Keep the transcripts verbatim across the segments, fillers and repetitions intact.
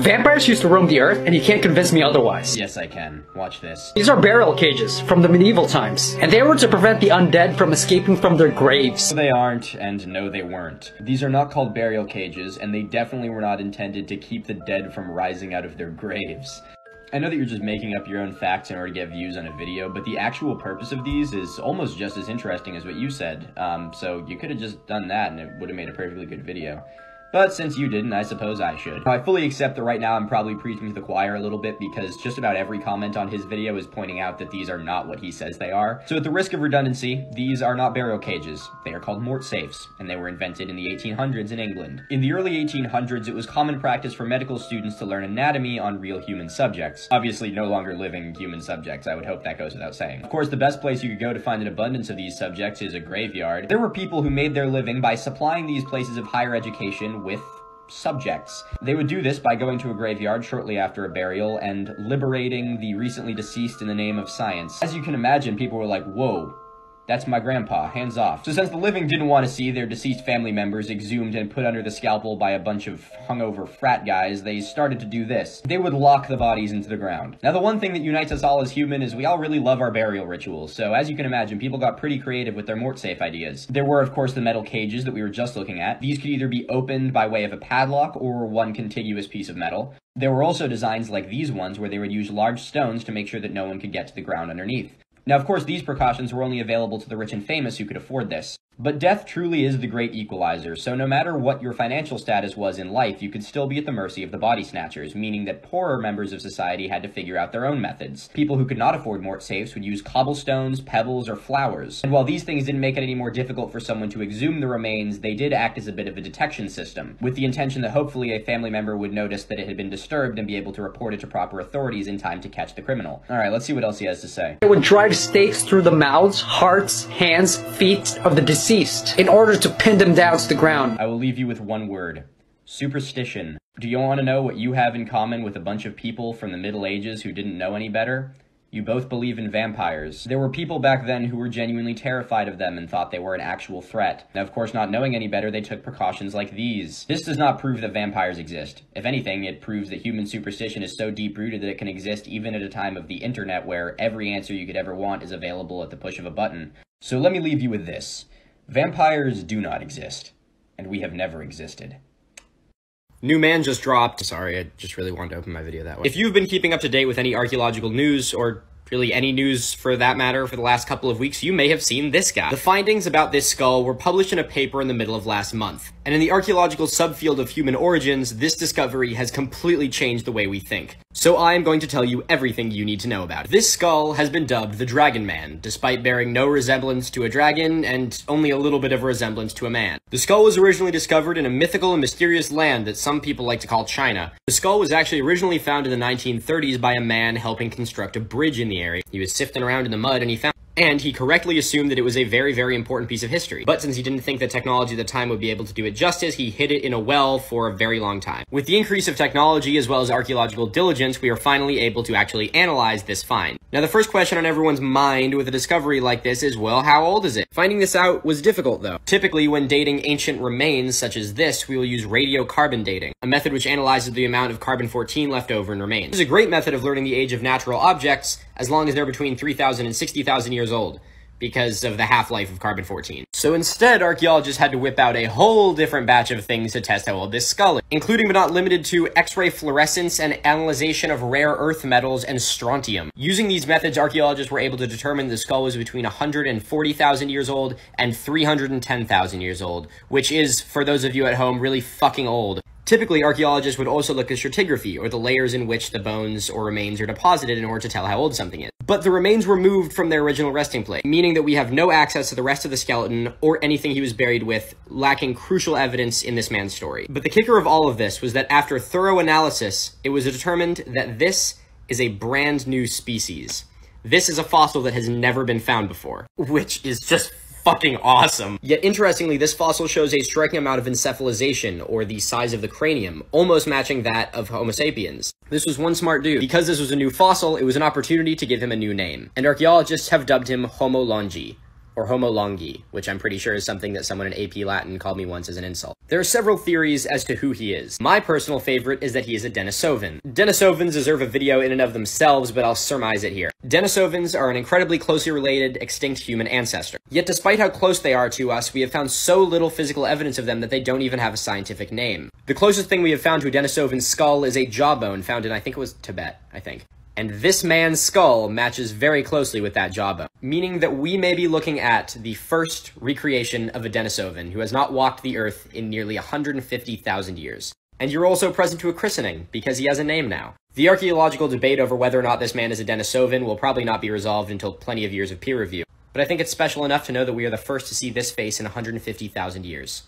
Vampires used to roam the earth, and you can't convince me otherwise. Yes, I can. Watch this. These are burial cages from the medieval times, and they were to prevent the undead from escaping from their graves. No, they aren't, and no, they weren't. These are not called burial cages, and they definitely were not intended to keep the dead from rising out of their graves. I know that you're just making up your own facts in order to get views on a video, but the actual purpose of these is almost just as interesting as what you said, um, so you could have just done that and it would have made a perfectly good video. But since you didn't, I suppose I should. Now, I fully accept that right now I'm probably preaching to the choir a little bit because just about every comment on his video is pointing out that these are not what he says they are. So at the risk of redundancy, these are not burial cages. They are called mort safes, and they were invented in the eighteen hundreds in England. In the early eighteen hundreds, it was common practice for medical students to learn anatomy on real human subjects. Obviously no longer living human subjects, I would hope that goes without saying. Of course, the best place you could go to find an abundance of these subjects is a graveyard. There were people who made their living by supplying these places of higher education with subjects. They would do this by going to a graveyard shortly after a burial and liberating the recently deceased in the name of science. As you can imagine, people were like, whoa, that's my grandpa, hands off. So since the living didn't want to see their deceased family members exhumed and put under the scalpel by a bunch of hungover frat guys, they started to do this. They would lock the bodies into the ground. Now, the one thing that unites us all as human is we all really love our burial rituals, so as you can imagine, people got pretty creative with their mort safe ideas. There were, of course, the metal cages that we were just looking at. These could either be opened by way of a padlock or one contiguous piece of metal. There were also designs like these ones where they would use large stones to make sure that no one could get to the ground underneath. Now, of course, these precautions were only available to the rich and famous who could afford this. But death truly is the great equalizer, so no matter what your financial status was in life, you could still be at the mercy of the body snatchers, meaning that poorer members of society had to figure out their own methods. People who could not afford mort safes would use cobblestones, pebbles, or flowers. And while these things didn't make it any more difficult for someone to exhume the remains, they did act as a bit of a detection system, with the intention that hopefully a family member would notice that it had been disturbed and be able to report it to proper authorities in time to catch the criminal. Alright, let's see what else he has to say. It would drive stakes through the mouths, hearts, hands, feet of the deceased in order to pin them down to the ground. I will leave you with one word. Superstition. Do you want to know what you have in common with a bunch of people from the Middle Ages who didn't know any better? You both believe in vampires. There were people back then who were genuinely terrified of them and thought they were an actual threat. Now, of course, not knowing any better, they took precautions like these. This does not prove that vampires exist. If anything, it proves that human superstition is so deep-rooted that it can exist even at a time of the internet where every answer you could ever want is available at the push of a button. So let me leave you with this. Vampires do not exist, and we have never existed. New Man just dropped. Sorry, I just really wanted to open my video that way. If you've been keeping up to date with any archaeological news, or really any news for that matter, for the last couple of weeks, you may have seen this guy. The findings about this skull were published in a paper in the middle of last month. And in the archaeological subfield of human origins, this discovery has completely changed the way we think. So I am going to tell you everything you need to know about it. This skull has been dubbed the Dragon Man, despite bearing no resemblance to a dragon and only a little bit of a resemblance to a man. The skull was originally discovered in a mythical and mysterious land that some people like to call China. The skull was actually originally found in the nineteen thirties by a man helping construct a bridge in the area. He was sifting around in the mud and he found And he correctly assumed that it was a very, very important piece of history. But since he didn't think that technology at the time would be able to do it justice, he hid it in a well for a very long time. With the increase of technology as well as archaeological diligence, we are finally able to actually analyze this find. Now, the first question on everyone's mind with a discovery like this is, well, how old is it? Finding this out was difficult, though. Typically, when dating ancient remains such as this, we will use radiocarbon dating, a method which analyzes the amount of carbon fourteen left over in remains. This is a great method of learning the age of natural objects, as long as they're between three thousand and sixty thousand years years old, because of the half-life of carbon fourteen. So instead, archaeologists had to whip out a whole different batch of things to test how old this skull is, including but not limited to X-ray fluorescence and analyzation of rare earth metals and strontium. Using these methods, archaeologists were able to determine the skull was between one hundred forty thousand years old and three hundred ten thousand years old, which is, for those of you at home, really fucking old. Typically, archaeologists would also look at stratigraphy, or the layers in which the bones or remains are deposited in order to tell how old something is. But the remains were moved from their original resting place, meaning that we have no access to the rest of the skeleton or anything he was buried with, lacking crucial evidence in this man's story. But the kicker of all of this was that after thorough analysis, it was determined that this is a brand new species. This is a fossil that has never been found before, which is just fucking awesome. Yet interestingly, this fossil shows a striking amount of encephalization, or the size of the cranium, almost matching that of Homo sapiens. This was one smart dude. Because this was a new fossil, it was an opportunity to give him a new name, and archaeologists have dubbed him Homo longi, or Homo longi, which I'm pretty sure is something that someone in A P Latin called me once as an insult. There are several theories as to who he is. My personal favorite is that he is a Denisovan. Denisovans deserve a video in and of themselves, but I'll surmise it here. Denisovans are an incredibly closely related, extinct human ancestor. Yet despite how close they are to us, we have found so little physical evidence of them that they don't even have a scientific name. The closest thing we have found to a Denisovan skull is a jawbone found in, I think it was Tibet, I think. And this man's skull matches very closely with that jawbone, meaning that we may be looking at the first recreation of a Denisovan who has not walked the earth in nearly one hundred fifty thousand years. And you're also present to a christening, because he has a name now. The archaeological debate over whether or not this man is a Denisovan will probably not be resolved until plenty of years of peer review, but I think it's special enough to know that we are the first to see this face in one hundred fifty thousand years.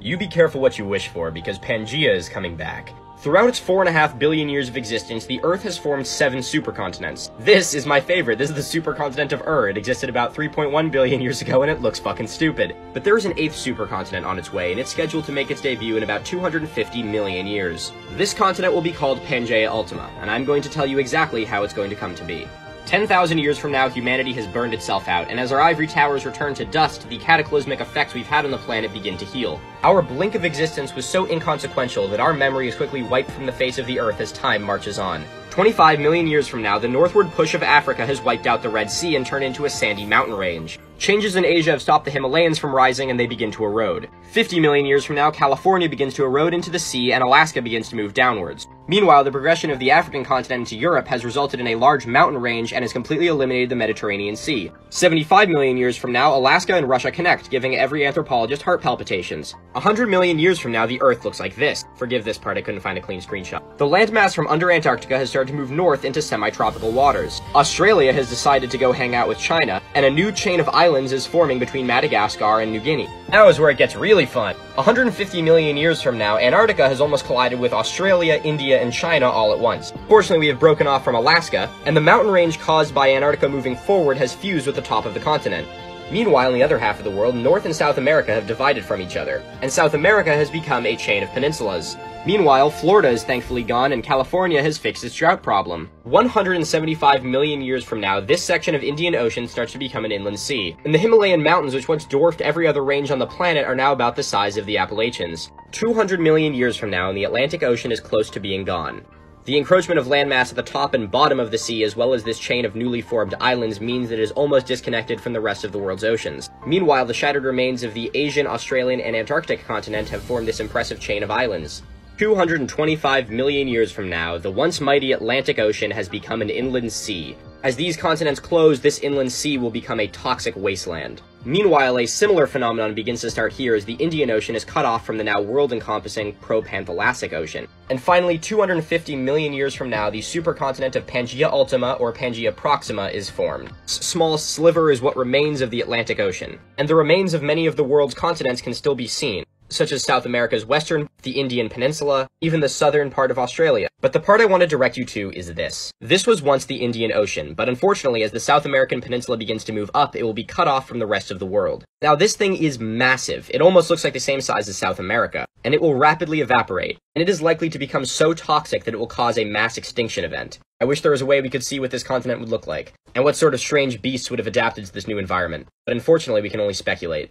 You be careful what you wish for, because Pangaea is coming back. Throughout its four and a half billion years of existence, the Earth has formed seven supercontinents. This is my favorite. This is the supercontinent of Ur. It existed about three point one billion years ago, and it looks fucking stupid. But there is an eighth supercontinent on its way, and it's scheduled to make its debut in about two hundred fifty million years. This continent will be called Pangaea Ultima, and I'm going to tell you exactly how it's going to come to be. ten thousand years from now, humanity has burned itself out, and as our ivory towers return to dust, the cataclysmic effects we've had on the planet begin to heal. Our blink of existence was so inconsequential that our memory is quickly wiped from the face of the Earth as time marches on. twenty-five million years from now, the northward push of Africa has wiped out the Red Sea and turned into a sandy mountain range. Changes in Asia have stopped the Himalayas from rising, and they begin to erode. fifty million years from now, California begins to erode into the sea, and Alaska begins to move downwards. Meanwhile, the progression of the African continent into Europe has resulted in a large mountain range and has completely eliminated the Mediterranean Sea. seventy-five million years from now, Alaska and Russia connect, giving every anthropologist heart palpitations. one hundred million years from now, the Earth looks like this. Forgive this part, I couldn't find a clean screenshot. The landmass from under Antarctica has started to move north into semi-tropical waters. Australia has decided to go hang out with China, and a new chain of islands is forming between Madagascar and New Guinea. Now is where it gets really fun. one hundred fifty million years from now, Antarctica has almost collided with Australia, India, and China all at once. Fortunately, we have broken off from Alaska, and the mountain range caused by Antarctica moving forward has fused with the top of the continent. Meanwhile, in the other half of the world, North and South America have divided from each other, and South America has become a chain of peninsulas. Meanwhile, Florida is thankfully gone, and California has fixed its drought problem. one hundred seventy-five million years from now, this section of Indian Ocean starts to become an inland sea, and the Himalayan mountains, which once dwarfed every other range on the planet, are now about the size of the Appalachians. two hundred million years from now, and the Atlantic Ocean is close to being gone. The encroachment of landmass at the top and bottom of the sea, as well as this chain of newly formed islands, means that it is almost disconnected from the rest of the world's oceans. Meanwhile, the shattered remains of the Asian, Australian, and Antarctic continent have formed this impressive chain of islands. two hundred twenty-five million years from now, the once mighty Atlantic Ocean has become an inland sea. As these continents close, this inland sea will become a toxic wasteland. Meanwhile, a similar phenomenon begins to start here as the Indian Ocean is cut off from the now world-encompassing Pro-Panthalassic Ocean. And finally, two hundred fifty million years from now, the supercontinent of Pangaea Ultima, or Pangaea Proxima, is formed. A small sliver is what remains of the Atlantic Ocean, and the remains of many of the world's continents can still be seen, such as South America's western, the Indian Peninsula, even the southern part of Australia. But the part I want to direct you to is this. This was once the Indian Ocean, but unfortunately, as the South American Peninsula begins to move up, it will be cut off from the rest of the world. Now, this thing is massive. It almost looks like the same size as South America, and it will rapidly evaporate, and it is likely to become so toxic that it will cause a mass extinction event. I wish there was a way we could see what this continent would look like, and what sort of strange beasts would have adapted to this new environment. But unfortunately, we can only speculate.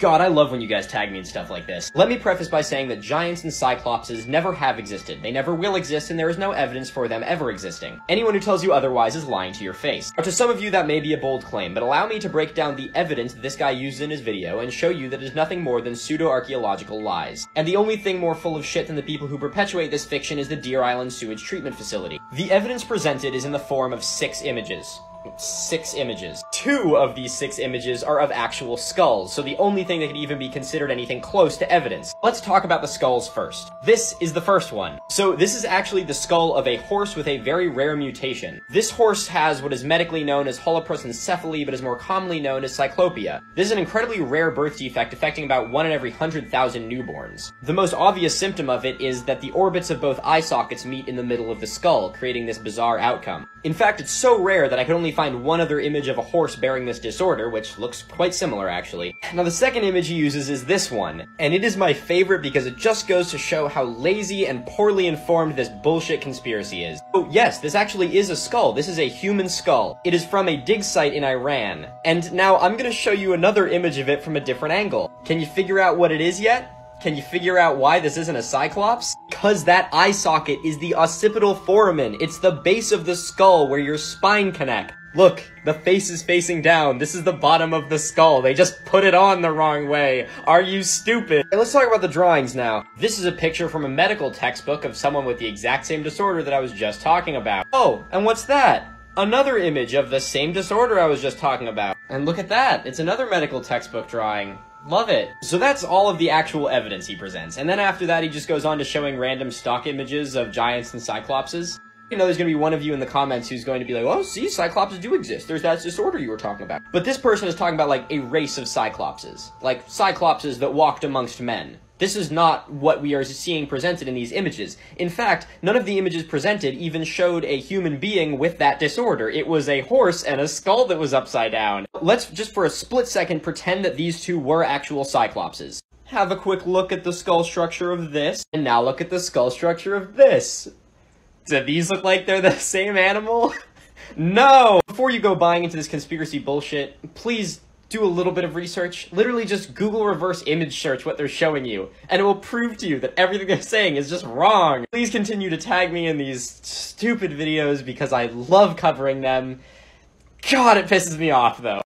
God, I love when you guys tag me and stuff like this. Let me preface by saying that giants and cyclopses never have existed. They never will exist, and there is no evidence for them ever existing. Anyone who tells you otherwise is lying to your face. Now, to some of you, that may be a bold claim, but allow me to break down the evidence that this guy used in his video and show you that it is nothing more than pseudo-archaeological lies. And the only thing more full of shit than the people who perpetuate this fiction is the Deer Island Sewage Treatment Facility. The evidence presented is in the form of six images. Six images. Two of these six images are of actual skulls, so the only thing that could even be considered anything close to evidence. Let's talk about the skulls first. This is the first one. So this is actually the skull of a horse with a very rare mutation. This horse has what is medically known as holoprosencephaly, but is more commonly known as cyclopia. This is an incredibly rare birth defect affecting about one in every hundred thousand newborns. The most obvious symptom of it is that the orbits of both eye sockets meet in the middle of the skull, creating this bizarre outcome. In fact, it's so rare that I could only find one other image of a horse bearing this disorder, which looks quite similar actually. Now the second image he uses is this one, and it is my favorite because it just goes to show how lazy and poorly informed this bullshit conspiracy is. Oh yes, this actually is a skull. This is a human skull. It is from a dig site in Iran. And now I'm gonna show you another image of it from a different angle. Can you figure out what it is yet? Can you figure out why this isn't a Cyclops? Because that eye socket is the occipital foramen. It's the base of the skull where your spine connects. Look, the face is facing down. This is the bottom of the skull. They just put it on the wrong way. Are you stupid? Okay, let's talk about the drawings now. This is a picture from a medical textbook of someone with the exact same disorder that I was just talking about. Oh, and what's that? Another image of the same disorder I was just talking about. And look at that. It's another medical textbook drawing. Love it. So that's all of the actual evidence he presents, and then after that he just goes on to showing random stock images of giants and cyclopses. You know there's gonna be one of you in the comments who's going to be like, oh, see, cyclopses do exist, there's that disorder you were talking about. But this person is talking about like a race of cyclopses, like cyclopses that walked amongst men. This is not what we are seeing presented in these images. In fact, none of the images presented even showed a human being with that disorder. It was a horse and a skull that was upside down. Let's just for a split second pretend that these two were actual cyclopses. Have a quick look at the skull structure of this, and now look at the skull structure of this. Do these look like they're the same animal? No! Before you go buying into this conspiracy bullshit, please do a little bit of research. Literally just Google reverse image search what they're showing you, and it will prove to you that everything they're saying is just wrong. Please continue to tag me in these stupid videos because I love covering them. God, it pisses me off though.